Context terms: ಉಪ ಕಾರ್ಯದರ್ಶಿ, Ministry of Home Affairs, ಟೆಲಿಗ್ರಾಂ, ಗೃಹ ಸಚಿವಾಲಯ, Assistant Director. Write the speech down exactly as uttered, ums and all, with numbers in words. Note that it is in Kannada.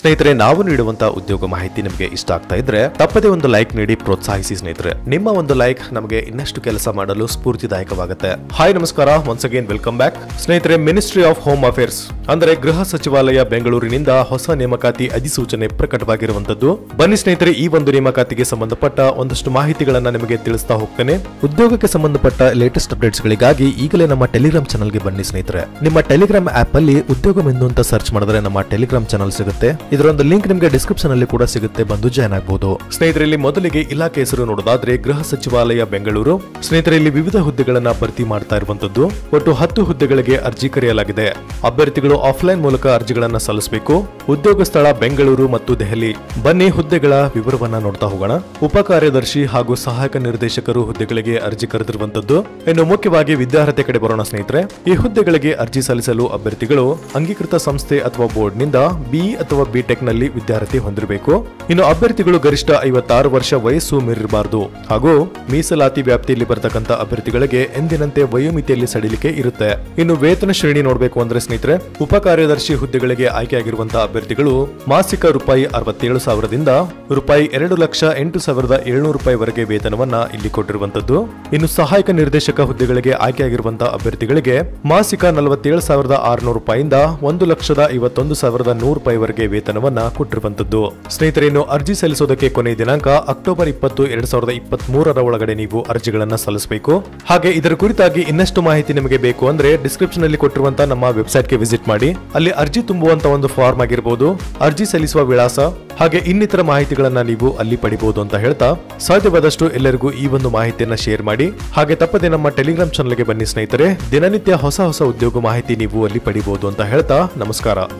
ಸ್ನೇಹಿತರೆ ನಾವು ನೀಡುವಂತ ಉದ್ಯೋಗ ಮಾಹಿತಿ ನಿಮಗೆ ಇಷ್ಟ ಆಗ್ತಾ ಇದ್ದರೆ ತಪ್ಪದೇ ಒಂದು ಲೈಕ್ ನೀಡಿ ಪ್ರೋತ್ಸಾಹಿಸಿ ಸ್ನೇಹಿತರೆ ನಿಮ್ಮ ಒಂದು ಲೈಕ್ ನಮಗೆ ಇನ್ನಷ್ಟು ಕೆಲಸ ಮಾಡಲು ಸ್ಫೂರ್ತಿದಾಯಕವಾಗುತ್ತೆ ಹಾಯ್ ನಮಸ್ಕಾರ once again welcome back ಸ್ನೇಹಿತರೆ Ministry of Home Affairs ಅಂದ್ರೆ ಗೃಹ ಸಚಿವಾಲಯ ಬೆಂಗಳೂರಿನಿಂದ ಹೊಸ ನೇಮಕಾತಿ ಅಧಿಸೂಚನೆ ಪ್ರಕಟವಾಗಿರುವಂತದ್ದು ಬನ್ನಿ ಸ್ನೇಹಿತರೆ ಈ ಒಂದು ನೇಮಕಾತಿಗೆ ಸಂಬಂಧಪಟ್ಟ ಒಂದಷ್ಟು ಮಾಹಿತಿಗಳನ್ನು ನಿಮಗೆ ತಿಳಿಸ್ತಾ ಹೋಗ್ತೇನೆ ಉದ್ಯೋಗಕ್ಕೆ ಸಂಬಂಧಪಟ್ಟ ಲೇಟೆಸ್ಟ್ ಅಪ್ಡೇಟ್ಸ್ ಗಳಿಗಾಗಿ ಈಗಲೇ ನಮ್ಮ Telegram ಚಾನೆಲ್ ಗೆ ಬನ್ನಿ ಸ್ನೇಹಿತರೆ ನಿಮ್ಮ Telegram ಆಪ್ ಅಲ್ಲಿ ಉದ್ಯೋಗ ಮೆನು ಅಂತ ಸರ್ಚ್ ಮಾಡಿದ್ರೆ ನಮ್ಮ Telegram ಚಾನೆಲ್ ಸಿಗುತ್ತೆ ಇದರೊಂದು ಲಿಂಕ್ ನಿಮಗೆ ಡಿಸ್ಕ್ರಿಪ್ಷನ್ ಅಲ್ಲಿ ಕೂಡ ಸಿಗುತ್ತೆ ಬಂದು ಜಾಯಿನ್ ಆಗಬಹುದು ಸ್ನೇಹಿತರೆ ಇಲ್ಲಿ ಮೊದಲಿಗೆ ಇಲಾಖೆ ಹೆಸರು ನೋಡೋದಾದ್ರೆ ಗೃಹ ಸಚಿವಾಲಯ ಬೆಂಗಳೂರು ಸ್ನೇಹಿತರೆ ಇಲ್ಲಿ ವಿವಿಧ ಹುದ್ದೆಗಳನ್ನು ಭರ್ತಿ ಮಾಡ್ತಾ ಇರುವಂತದ್ದು ಒಟ್ಟು ಹತ್ತು ಹುದ್ದೆಗಳಿಗೆ ಅರ್ಜಿ ಕರೆಯಲಾಗಿದೆ ಅಭ್ಯರ್ಥಿಗಳು ಆಫ್ಲೈನ್ ಮೂಲಕ ಅರ್ಜಿಗಳನ್ನು ಸಲ್ಲಿಸಬೇಕು ಉದ್ಯೋಗ ಸ್ಥಳ ಬೆಂಗಳೂರು ಮತ್ತು ದೆಹಲಿ ಬನ್ನಿ ಹುದ್ದೆಗಳ ವಿವರವನ್ನ ನೋಡ್ತಾ ಹೋಗೋಣ ಉಪ ಕಾರ್ಯದರ್ಶಿ ಹಾಗೂ ಸಹಾಯಕ ನಿರ್ದೇಶಕರು ಹುದ್ದೆಗಳಿಗೆ ಅರ್ಜಿ ಕರೆದಿರುವಂತದ್ದು ಇನ್ನು ಮುಖ್ಯವಾಗಿ ವಿದ್ಯಾರ್ಥಿ ಕಡೆ ಬರೋಣ ಸ್ನೇಹಿತರೆ ಈ ಹುದ್ದೆಗಳಿಗೆ ಅರ್ಜಿ ಸಲ್ಲಿಸಲು ಅಭ್ಯರ್ಥಿಗಳು ಅಂಗೀಕೃತ ಸಂಸ್ಥೆ ಅಥವಾ ಬೋರ್ಡ್ ನಿಂದ ಬಿ ಅಥವಾ ಬಿ ಟೆಕ್ ನಲ್ಲಿ ವಿದ್ಯಾರ್ಥಿ ಹೊಂದಿರಬೇಕು ಇನ್ನು ಅಭ್ಯರ್ಥಿಗಳು ಗರಿಷ್ಠ ಐವತ್ತಾರು ವರ್ಷ ವಯಸ್ಸು ಮೀರಿರಬಾರದು ಹಾಗೂ ಮೀಸಲಾತಿ ವ್ಯಾಪ್ತಿಯಲ್ಲಿ ಬರತಕ್ಕಂತ ಅಭ್ಯರ್ಥಿಗಳಿಗೆ ಎಂದಿನಂತೆ ವಯೋಮಿತಿಯಲ್ಲಿ ಸಡಿಲಿಕೆ ಇರುತ್ತೆ ಇನ್ನು ವೇತನ ಶ್ರೇಣಿ ನೋಡಬೇಕು ಅಂದ್ರೆ ಸ್ನೇಹಿತರೆ ಉಪ ಕಾರ್ಯದರ್ಶಿ ಹುದ್ದೆಗಳಿಗೆ ಆಯ್ಕೆಯಾಗಿರುವಂತಹ ಅಭ್ಯರ್ಥಿಗಳು ಮಾಸಿಕ ರೂಪಾಯಿ ಅರವತ್ತೇಳು ಸಾವಿರದಿಂದ ರೂಪಾಯಿ ಎರಡು ಲಕ್ಷ ಎಂಟು ಸಾವಿರದ ಏಳ್ನೂರು ರೂಪಾಯಿವರೆಗೆ ವೇತನವನ್ನ ಇಲ್ಲಿ ಕೊಟ್ಟಿರುವಂತದ್ದು ಇನ್ನು ಸಹಾಯಕ ನಿರ್ದೇಶಕ ಹುದ್ದೆಗಳಿಗೆ ಆಯ್ಕೆಯಾಗಿರುವಂತಹ ಅಭ್ಯರ್ಥಿಗಳಿಗೆ ಮಾಸಿಕ ನಲವತ್ತೇಳು ಸಾವಿರದ ಆರುನೂರು ರೂಪಾಯಿಂದ ಒಂದು ಲಕ್ಷದ ಐವತ್ತೊಂದು ಸಾವಿರದ ನೂರು ರೂಪಾಯಿವರೆಗೆ ವೇತನವನ್ನ ಕೊಟ್ಟಿರುವಂತದ್ದು ಸ್ನೇಹಿತರೇನು ಅರ್ಜಿ ಸಲ್ಲಿಸೋದಕ್ಕೆ ಕೊನೆಯ ದಿನಾಂಕ ಅಕ್ಟೋಬರ್ ಇಪ್ಪತ್ತು ಎರಡ್ ಸಾವಿರದ ಇಪ್ಪತ್ತ್ ಮೂರರ ಒಳಗಡೆ ನೀವು ಅರ್ಜಿಗಳನ್ನು ಸಲ್ಲಿಸಬೇಕು ಹಾಗೆ ಇದರ ಕುರಿತಾಗಿ ಇನ್ನಷ್ಟು ಮಾಹಿತಿ ನಿಮಗೆ ಬೇಕು ಅಂದ್ರೆ ಡಿಸ್ಕ್ರಿಪ್ಷನ್ ಅಲ್ಲಿ ಕೊಟ್ಟಿರುವಂತಹ ನಮ್ಮ ವೆಬ್ಸೈಟ್ಗೆ ವಿಸಿಟ್ ಮಾಡಿ ಅಲ್ಲಿ ಅರ್ಜಿ ತುಂಬುವಂತಹ ಒಂದು ಫಾರ್ಮ್ ಆಗಿರಬಹುದು ಅರ್ಜಿ ಸಲ್ಲಿಸುವ ವಿಳಾಸ ಹಾಗೆ ಇನ್ನಿತರ ಮಾಹಿತಿಗಳನ್ನ ನೀವು ಅಲ್ಲಿ ಪಡಿಬಹುದು ಅಂತ ಹೇಳ್ತಾ ಸಾಧ್ಯವಾದಷ್ಟು ಎಲ್ಲರಿಗೂ ಈ ಒಂದು ಮಾಹಿತಿಯನ್ನ ಶೇರ್ ಮಾಡಿ ಹಾಗೆ ತಪ್ಪದೆ ನಮ್ಮ ಟೆಲಿಗ್ರಾಮ್ ಚಾನಲ್ಗೆ ಬನ್ನಿ ಸ್ನೇಹಿತರೆ ದಿನನಿತ್ಯ ಹೊಸ ಹೊಸ ಉದ್ಯೋಗ ಮಾಹಿತಿ ನೀವು ಅಲ್ಲಿ ಪಡಿಬಹುದು ಅಂತ ಹೇಳ್ತಾ ನಮಸ್ಕಾರ.